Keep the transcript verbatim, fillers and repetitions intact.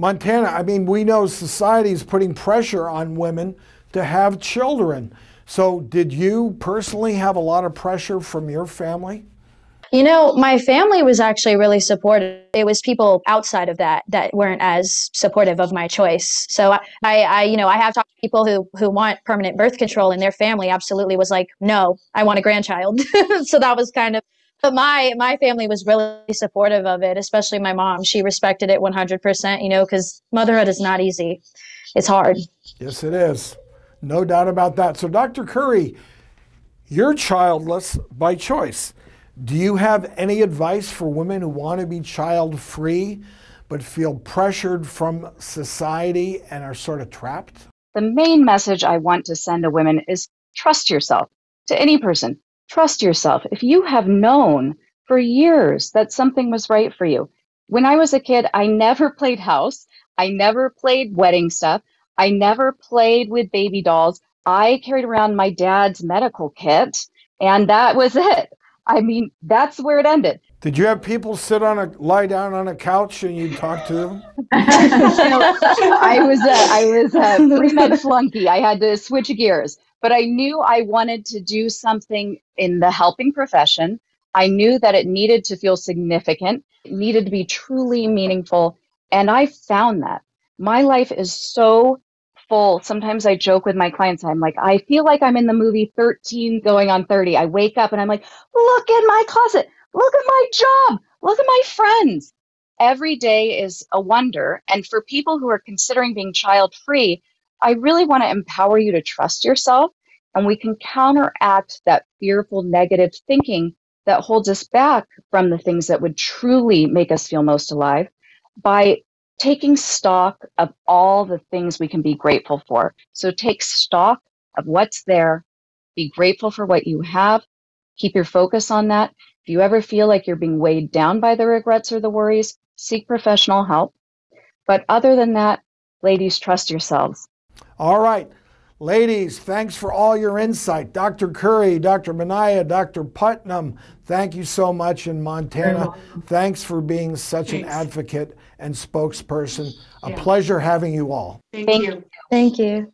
Montana, I mean, we know society is putting pressure on women to have children. So did you personally have a lot of pressure from your family? You know, my family was actually really supportive. It was people outside of that that weren't as supportive of my choice. So I, I, I you know, I have talked to people who, who want permanent birth control, and their family absolutely was like, no, I want a grandchild. So that was kind of, but my, my family was really supportive of it, especially my mom. She respected it one hundred percent, you know, because motherhood is not easy. It's hard. Yes, it is. No doubt about that. So Doctor Curry, you're childless by choice. Do you have any advice for women who want to be child-free but feel pressured from society and are sort of trapped? The main message I want to send to women is trust yourself. To any person, trust yourself. If you have known for years that something was right for you. When I was a kid, I never played house. I never played wedding stuff. I never played with baby dolls. I carried around my dad's medical kit, and that was it. I mean, that's where it ended. Did you have people sit on a, lie down on a couch and you talk to them? I was a, I was a pre-med flunky. I had to switch gears, but I knew I wanted to do something in the helping profession. I knew that it needed to feel significant. It needed to be truly meaningful. And I found that. My life is so full. Sometimes I joke with my clients. I'm like, I feel like I'm in the movie thirteen going on thirty. I wake up and I'm like, look at my closet. Look at my job. Look at my friends. Every day is a wonder. And for people who are considering being child-free, I really want to empower you to trust yourself. And we can counteract that fearful negative thinking that holds us back from the things that would truly make us feel most alive by taking stock of all the things we can be grateful for. So take stock of what's there, be grateful for what you have, keep your focus on that. If you ever feel like you're being weighed down by the regrets or the worries, seek professional help. But other than that, ladies, trust yourselves. All right, ladies, thanks for all your insight. Doctor Curry, Doctor Manaya, Doctor Putnam, thank you so much. In Montana, thanks for being such thanks. an advocate and spokesperson. A yeah. pleasure having you all. Thank, thank you. you. Thank you.